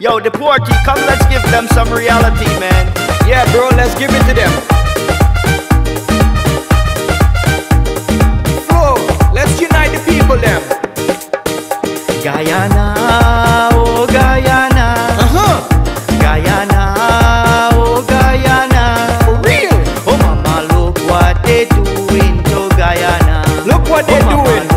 Yo, the Porky, come, let's give them some reality, man. Yeah, bro, let's give it to them. Flow, let's unite the people, them. Guyana, oh Guyana. Guyana, oh Guyana. For real? Oh mama, look what they doing to Guyana. Look what they doing.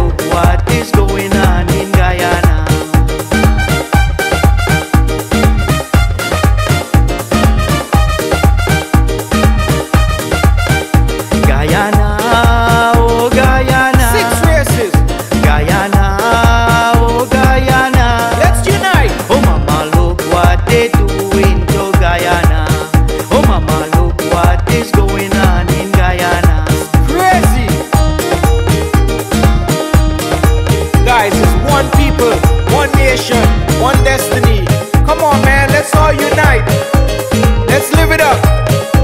Mama, look what is going on in Guyana. One nation, one destiny. Come on, man, let's all unite. Let's live it up.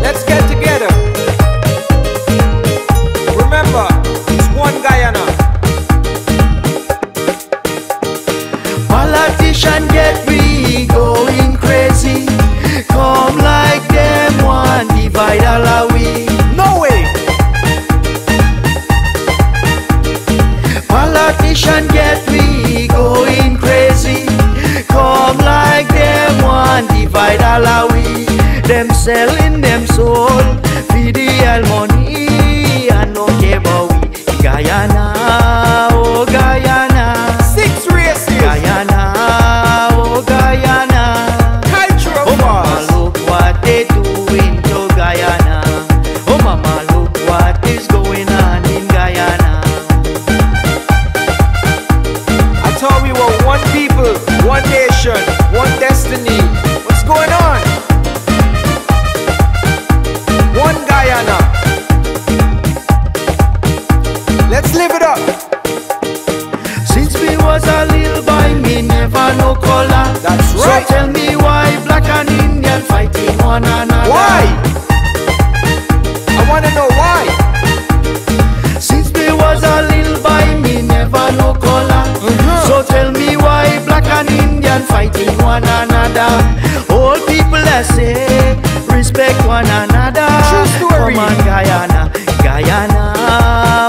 Let's get together. Remember, it's one Guyana. Politicians get we going crazy. Come like them one, divide all we. No way. Politicians get we going divide all we. Them selling them soul for the real money and no care about we. Guyana, oh Guyana. Six races. Guyana, oh Guyana. Culture of us. Oh mama, look what they doing to Guyana. Oh mama, look what is going on in Guyana. I thought we were one people, one nation, one destiny. What's going on? One Guyana. Let's live it up. Since we was a little boy, me never know color. That's right. So tell me why black and Indian fighting one another. Why? I wanna know why. Since we was a little boy, me never know color. So tell me why black and Indian fighting one another. Say, respect one another. Come on, Guyana, Guyana,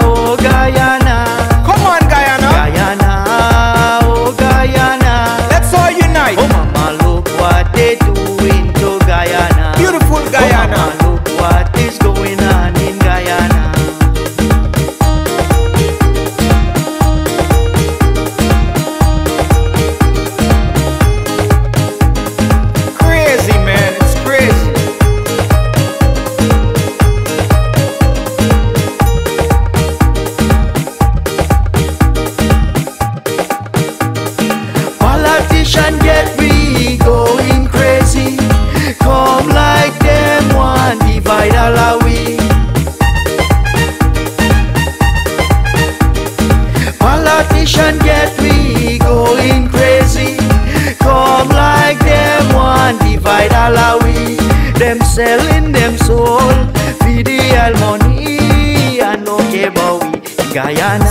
oh Guyana. Come on, Guyana, Guyana, oh Guyana. Let's all unite. Oh mama, look what they doing to Guyana. Beautiful Guyana. Oh mama, look what is going on in Guyana. Politicians get we going crazy. Come like them one, divide all we. Politicians get we going crazy. Come like them one, divide all we. Them selling them soul for the real money and no care about we. Guyana.